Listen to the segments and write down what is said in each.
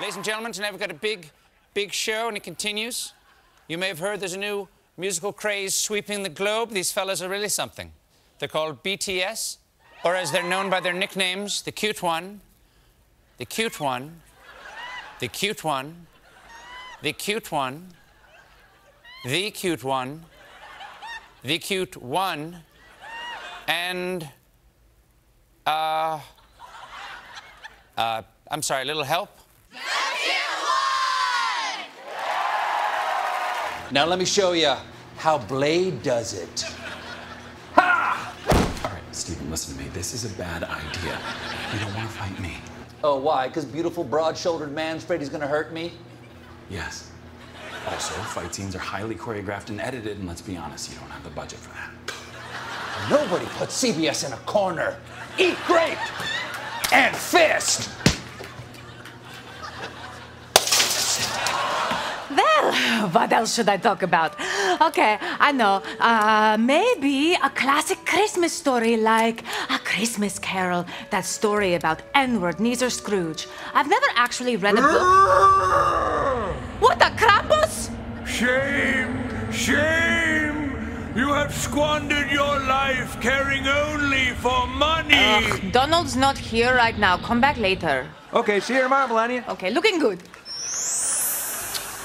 Ladies and gentlemen, tonight we've got a big, big show, and it continues. You may have heard there's a new musical craze sweeping the globe. These fellas are really something. They're called BTS, or as they're known by their nicknames, the cute one, the cute one, the cute one, the cute one, the cute one, the cute one, and, I'm sorry, a little help? The cute one! Now let me show you how Blade does it. Ha! All right, Stephen, listen to me. This is a bad idea. You don't want to fight me. Oh, why? Because beautiful, broad-shouldered man's afraid he's gonna hurt me? Yes. Also, fight scenes are highly choreographed and edited, and let's be honest, you don't have the budget for that. Nobody put CBS in a corner. Eat grape and fist. Well, what else should I talk about? Okay, I know. Maybe a classic Christmas story like A Christmas Carol, that story about Ebenezer Scrooge. I've never actually read a book. What, a Krampus? Shame, shame. You have squandered your life caring only for money. Ugh, Donald's not here right now. Come back later. Okay, see you tomorrow, Melania. Okay, looking good.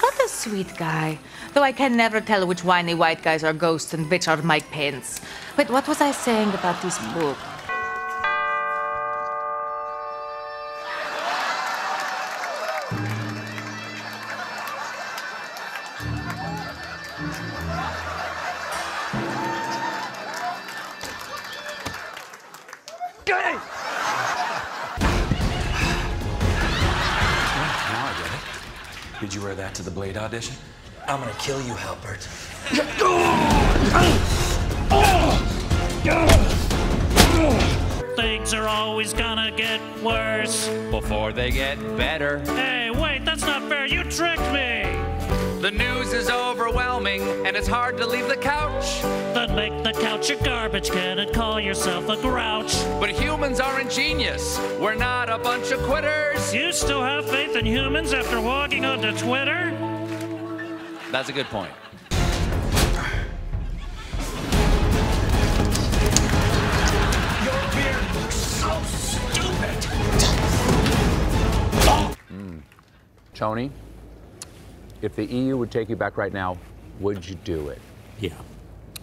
What a sweet guy. Though I can never tell which whiny white guys are ghosts and which are Mike Pence. Wait, what was I saying about this book? Did you wear that to the Blade audition? I'm gonna kill you, Halpert. Things are always gonna get worse before they get better. Hey, wait, that's not fair. You tricked me. The news is overwhelming, and it's hard to leave the couch. Then make the couch a garbage can and call yourself a grouch. But humans aren't genius. We're not a bunch of quitters. You still have faith in humans after walking onto Twitter? That's a good point. Your beard looks so stupid. Tony? If the EU would take you back right now, would you do it? Yeah.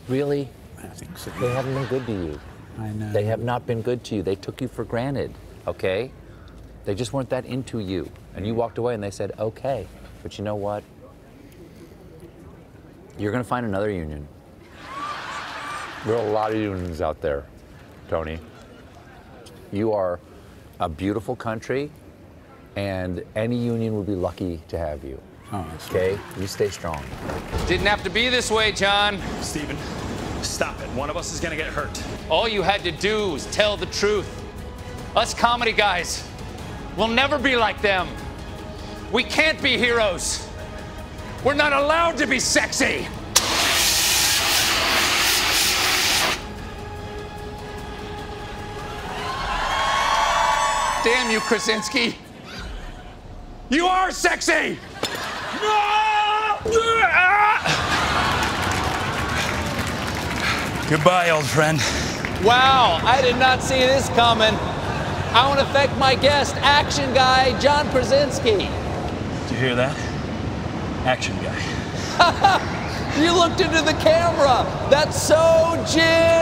Really? I think so. They haven't been good to you. I know. They have not been good to you. They took you for granted, okay? They just weren't that into you. And you walked away and they said, okay. But you know what? You're gonna find another union. There are a lot of unions out there, Tony. You are a beautiful country, and any union would be lucky to have you. Oh, okay, you stay strong. Didn't have to be this way, John. Stephen, stop it. One of us is gonna get hurt. All you had to do was tell the truth. Us comedy guys will never be like them. We can't be heroes. We're not allowed to be sexy. Damn you, Krasinski. You are sexy! Goodbye, old friend. Wow, I did not see this coming. I want to thank my guest, action guy, John Krasinski. Did you hear that? Action guy. You looked into the camera. That's so Jim.